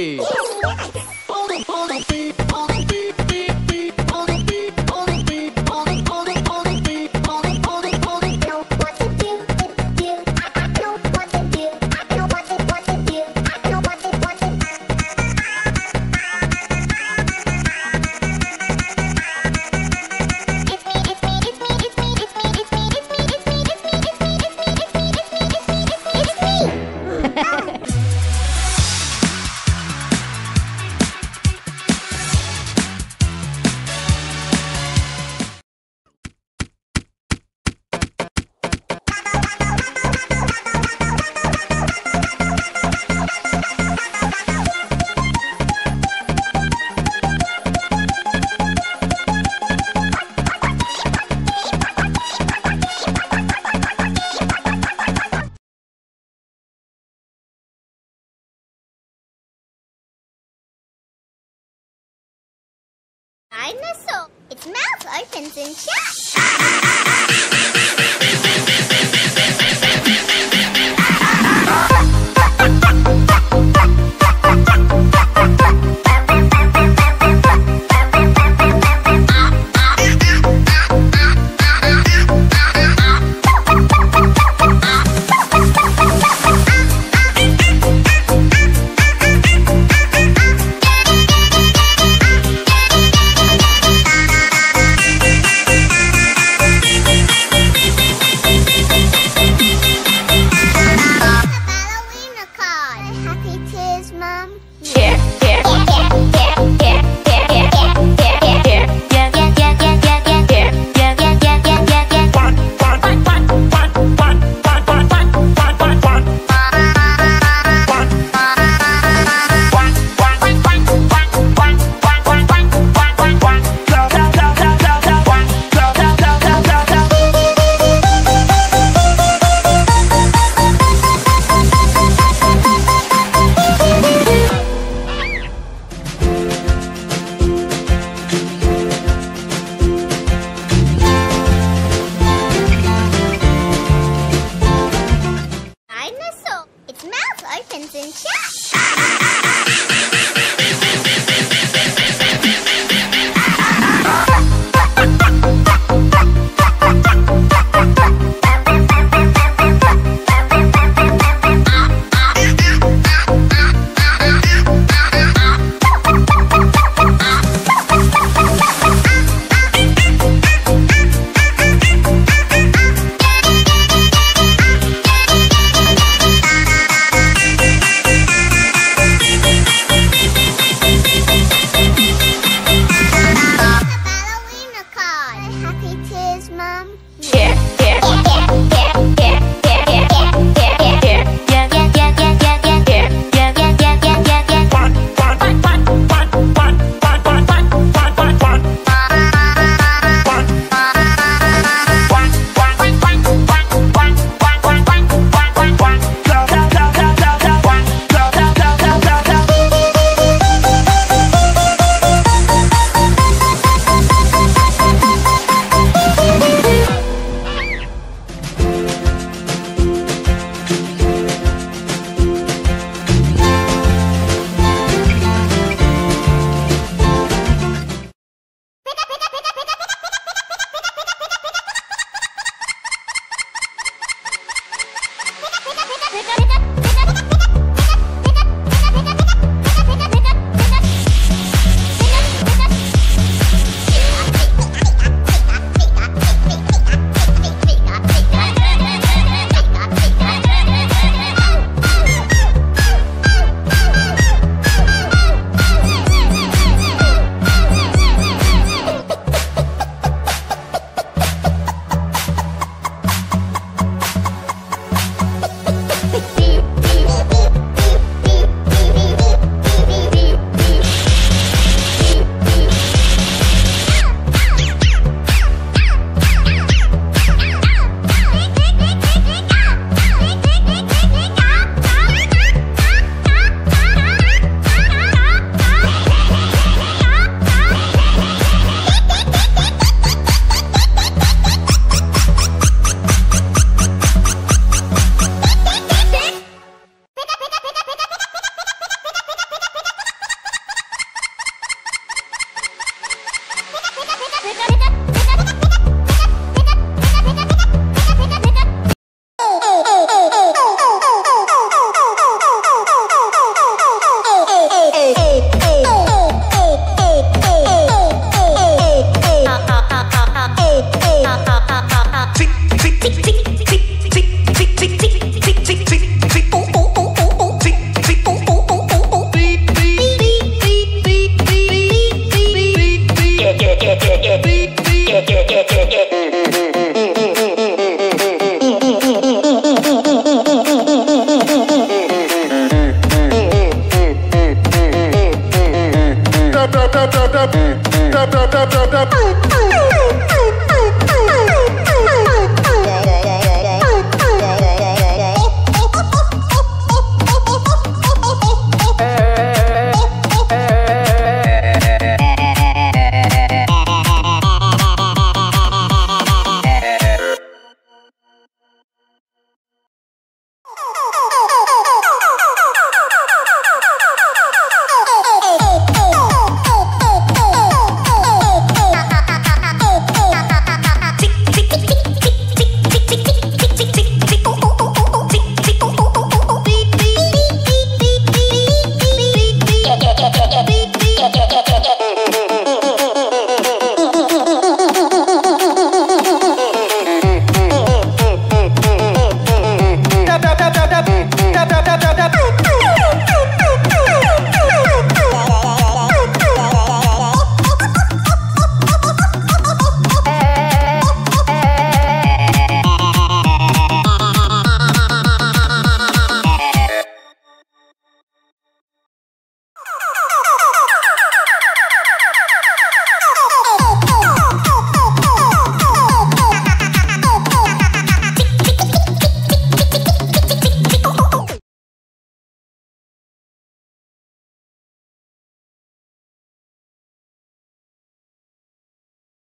Bumblebee. Dinosaur. Its mouth opens and shuts. Mom? Yeah.